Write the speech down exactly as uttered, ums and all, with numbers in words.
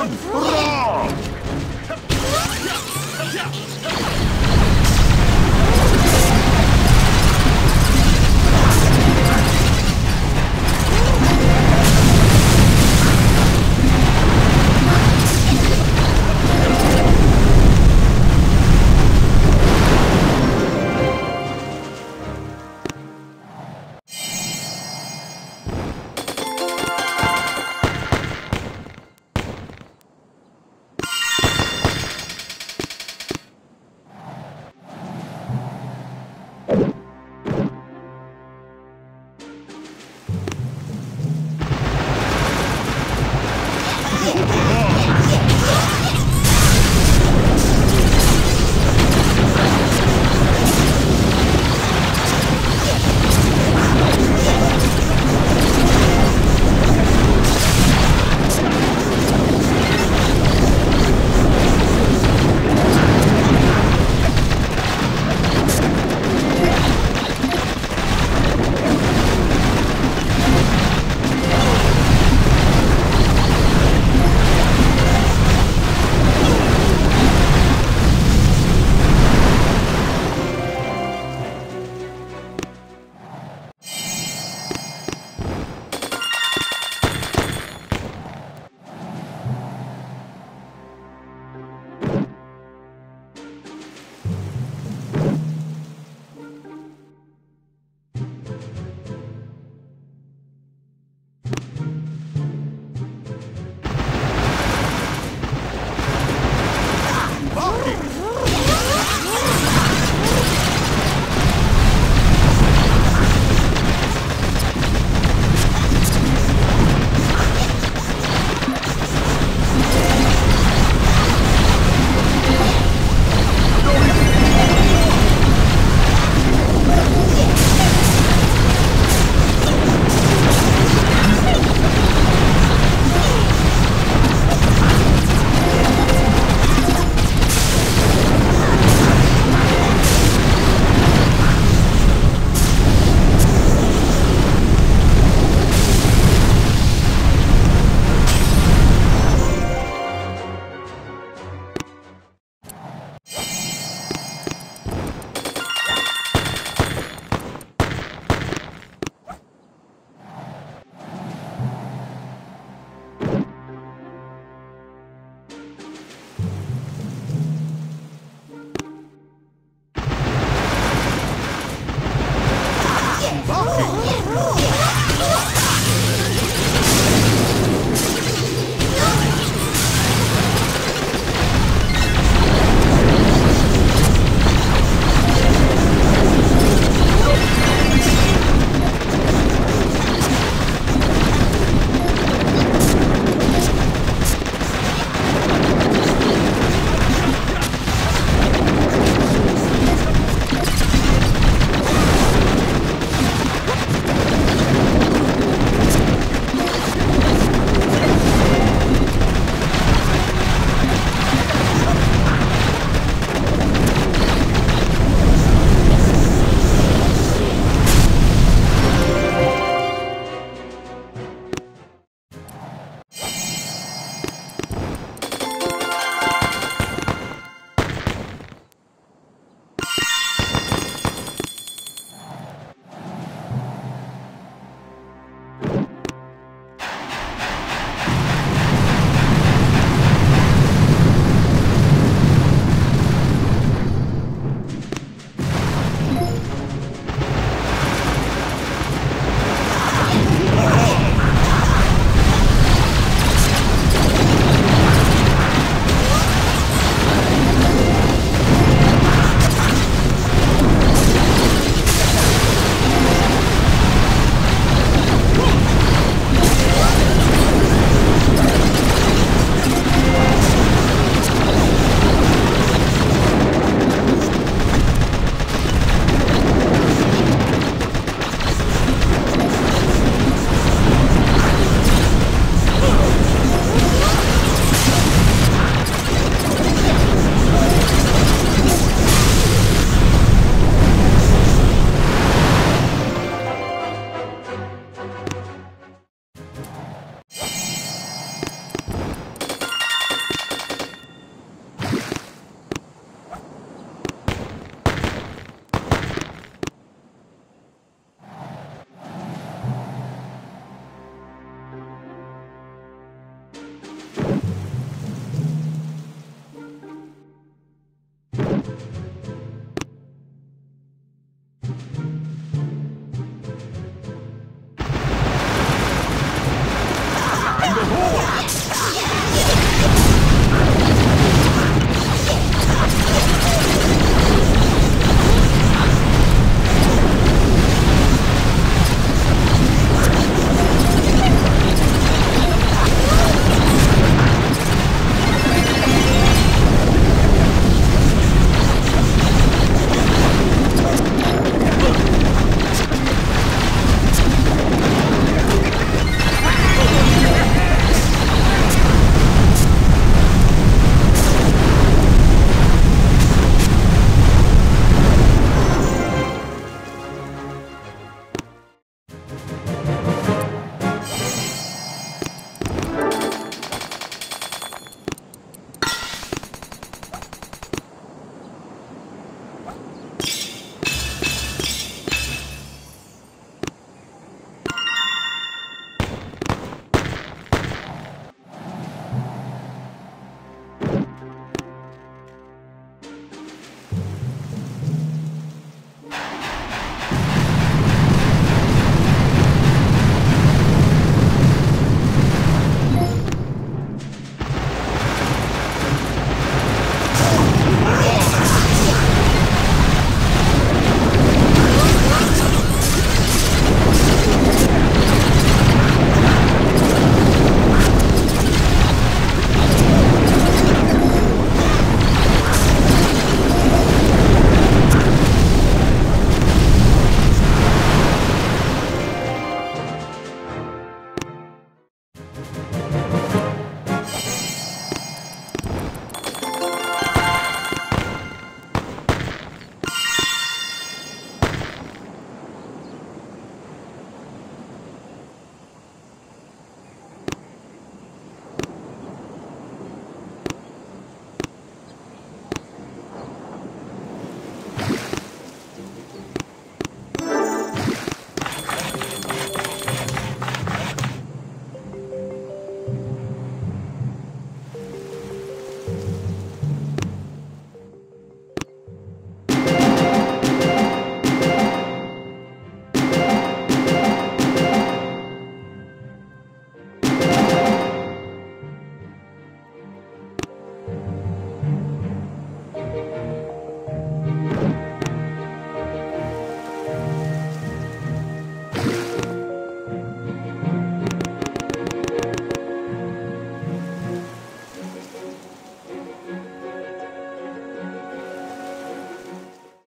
Run! Run!